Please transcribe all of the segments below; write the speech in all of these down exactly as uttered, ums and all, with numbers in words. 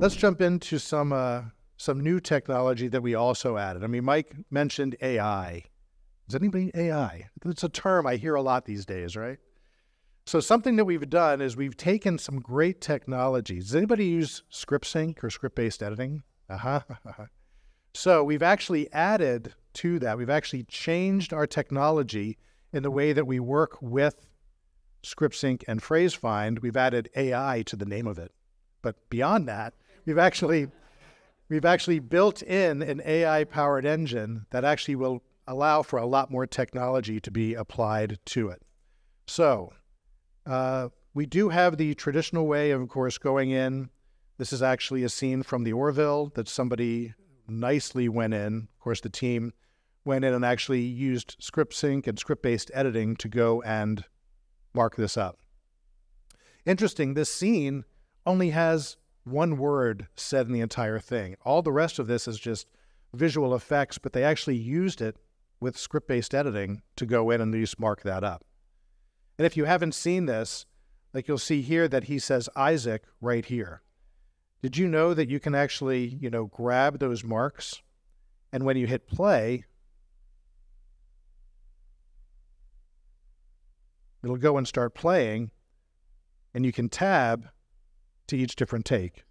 Let's jump into some uh, some new technology that we also added. I mean, Mike mentioned A I. Is anybody A I? It's a term I hear a lot these days, right? So something that we've done is we've taken some great technologies. Does anybody use ScriptSync or script-based editing? Uh-huh. So we've actually added to that. We've actually changed our technology in the way that we work with ScriptSync and PhraseFind. We've added A I to the name of it. But beyond that, we've actually, we've actually built in an A I-powered engine that actually will allow for a lot more technology to be applied to it. So uh, we do have the traditional way of, of course, going in. This is actually a scene from the Orville that somebody nicely went in. Of course, the team went in and actually used ScriptSync and script-based editing to go and mark this up. Interesting, this scene only has one word said in the entire thing. All the rest of this is just visual effects, but they actually used it with script-based editing to go in and just mark that up. And if you haven't seen this, like you'll see here that he says Isaac right here. Did you know that you can actually, you know, grab those marks, and when you hit play, it'll go and start playing, and you can tab to each different take.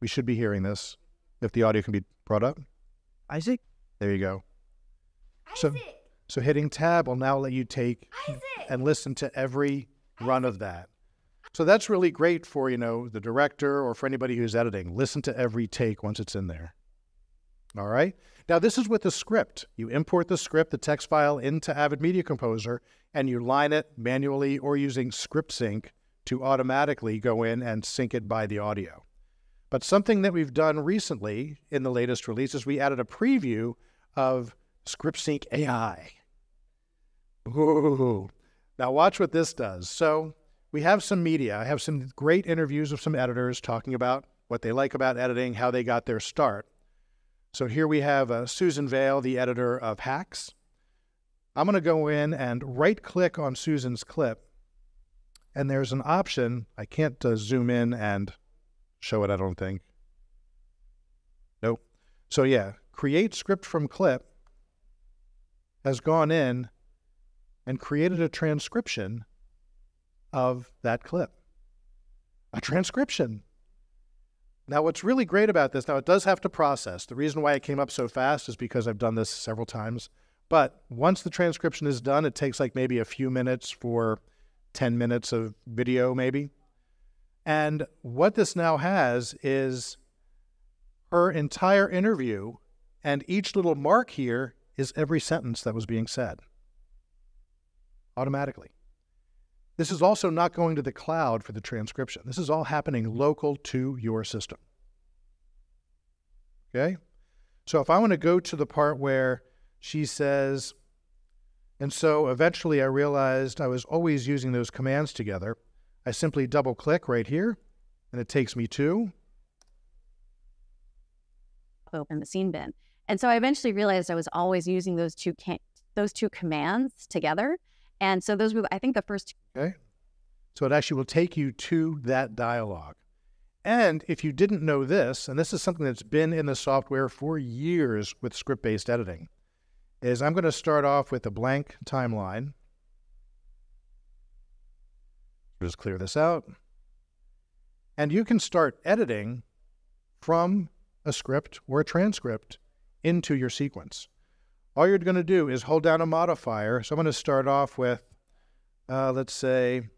We should be hearing this if the audio can be brought up. Isaac? There you go. Isaac. So, so hitting tab will now let you take Isaac. And listen to every Isaac. Run of that. So that's really great for, you know, the director or for anybody who's editing. Listen to every take once it's in there. All right. Now, this is with the script. You import the script, the text file, into Avid Media Composer, and you line it manually or using ScriptSync to automatically go in and sync it by the audio. But something that we've done recently in the latest release is we added a preview of ScriptSync A I. Ooh. Now watch what this does. So we have some media. I have some great interviews of some editors talking about what they like about editing, how they got their start. So here we have uh, Susan Vale, the editor of Hacks. I'm going to go in and right-click on Susan's clip, and there's an option. I can't uh, zoom in and show it, I don't think. Nope. So yeah, create script from clip has gone in and created a transcription of that clip. A transcription. Now, what's really great about this, now it does have to process. The reason why it came up so fast is because I've done this several times. But once the transcription is done, it takes like maybe a few minutes for ten minutes of video maybe. And what this now has is her entire interview, and each little mark here is every sentence that was being said automatically. This is also not going to the cloud for the transcription. This is all happening local to your system. Okay? So if I want to go to the part where she says, and so eventually I realized I was always using those commands together. I simply double-click right here, and it takes me to open the scene bin. And so I eventually realized I was always using those two can those two commands together. And so those were, I think, the first. Okay. So it actually will take you to that dialogue. And if you didn't know this, and this is something that's been in the software for years with script-based editing, is I'm going to start off with a blank timeline. Just clear this out. And you can start editing from a script or a transcript into your sequence. All you're going to do is hold down a modifier. So I'm going to start off with, uh, let's say,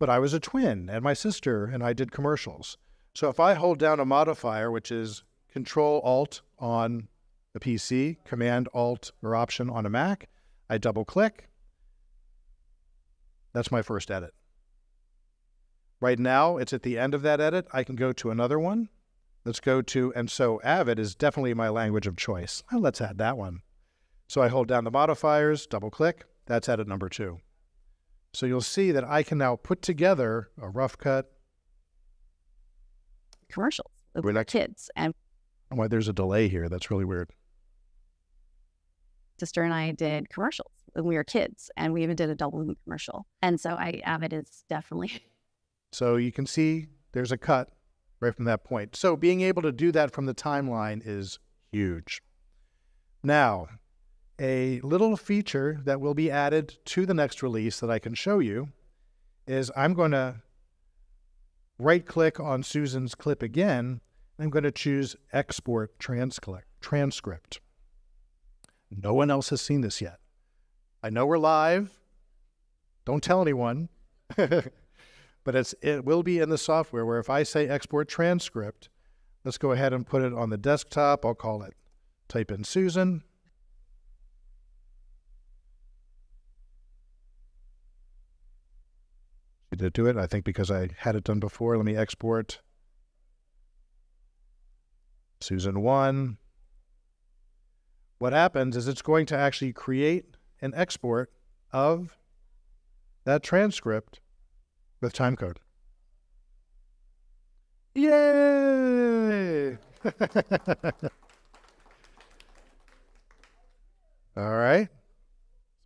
but I was a twin and my sister and I did commercials. So if I hold down a modifier, which is Control-Alt on a P C, Command-Alt or Option on a Mac, I double-click. That's my first edit. Right now, it's at the end of that edit. I can go to another one. Let's go to, and so Avid is definitely my language of choice. Oh, let's add that one. So I hold down the modifiers, double-click. That's edit number two. So you'll see that I can now put together a rough cut. Commercials with our kids. And why there's a delay here. That's really weird. Sister and I did commercials when we were kids, and we even did a double commercial. And so I Avid is definitely. So you can see there's a cut right from that point. So being able to do that from the timeline is huge. Now, a little feature that will be added to the next release that I can show you is I'm going to right-click on Susan's clip again. And I'm going to choose Export Transcript. No one else has seen this yet. I know we're live. Don't tell anyone. But it's, it will be in the software where if I say Export Transcript, let's go ahead and put it on the desktop. I'll call it, type in Susan. She did do it, I think, because I had it done before. Let me export Susan one. What happens is it's going to actually create an export of that transcript with timecode. Yay! All right.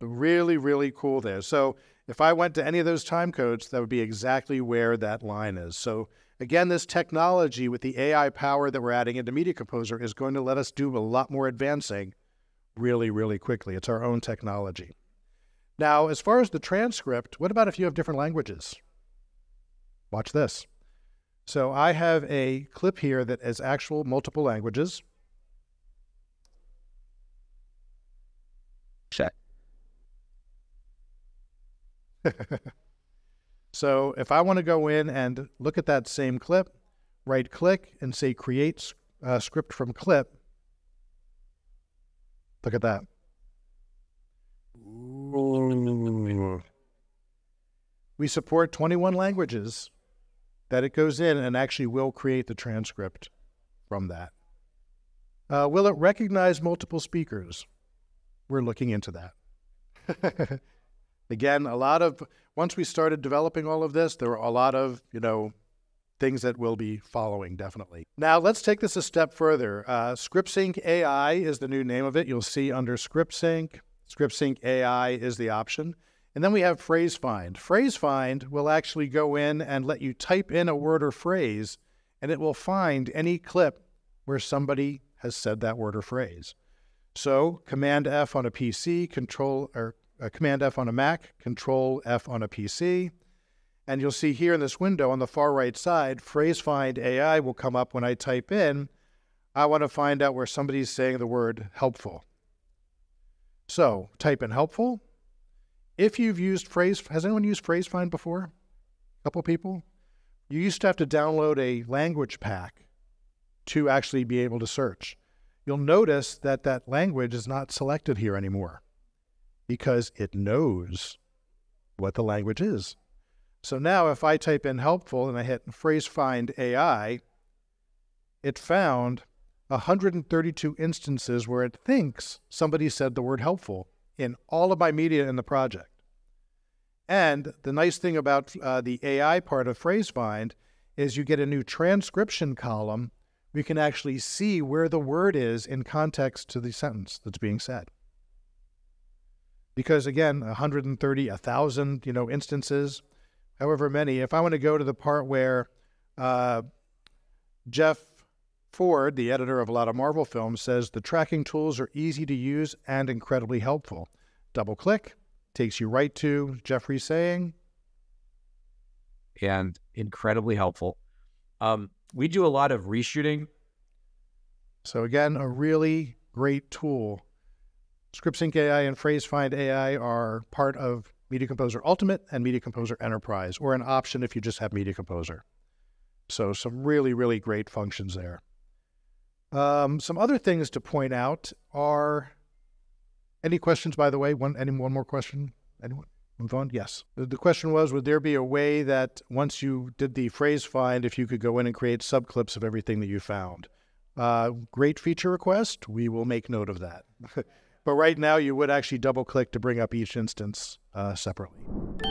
Really, really cool there. So if I went to any of those timecodes, that would be exactly where that line is. So again, this technology with the A I power that we're adding into Media Composer is going to let us do a lot more advancing really, really quickly. It's our own technology. Now, as far as the transcript, what about if you have different languages? Watch this. So I have a clip here that is actual multiple languages. Check. So if I want to go in and look at that same clip, right-click and say Create uh, Script from Clip, look at that. We support twenty-one languages that it goes in and actually will create the transcript from that. Uh, will it recognize multiple speakers? We're looking into that. Again, a lot of, once we started developing all of this, there were a lot of, you know, things that we'll be following, definitely. Now, let's take this a step further. Uh, ScriptSync A I is the new name of it. You'll see under ScriptSync. ScriptSync A I is the option. And then we have PhraseFind. PhraseFind will actually go in and let you type in a word or phrase, and it will find any clip where somebody has said that word or phrase. So, Command F on a P C, Control, or Uh, Command F on a Mac, Control F on a P C, and you'll see here in this window on the far right side, PhraseFind A I will come up when I type in, I want to find out where somebody's saying the word helpful. So type in helpful. If you've used Phrase, has anyone used PhraseFind before? A couple people? You used to have to download a language pack to actually be able to search. You'll notice that that language is not selected here anymore, because it knows what the language is. So now if I type in helpful and I hit PhraseFind A I, it found one hundred thirty-two instances where it thinks somebody said the word helpful in all of my media in the project. And the nice thing about uh, the A I part of PhraseFind is you get a new transcription column. We can actually see where the word is in context to the sentence that's being said. Because again, one hundred thirty, one thousand, you know, instances, however many. If I want to go to the part where uh, Jeff Ford, the editor of a lot of Marvel films, says the tracking tools are easy to use and incredibly helpful. Double click, takes you right to Jeffrey saying. And incredibly helpful. Um, we do a lot of reshooting. So again, a really great tool. ScriptSync A I and PhraseFind A I are part of Media Composer Ultimate and Media Composer Enterprise, or an option if you just have Media Composer. So some really, really great functions there. Um, some other things to point out are, any questions, by the way? One, any, one more question? Anyone? Move on? Yes. The, the question was, would there be a way that once you did the PhraseFind, if you could go in and create subclips of everything that you found? Uh, great feature request. We will make note of that. But right now, you would actually double-click to bring up each instance uh, separately.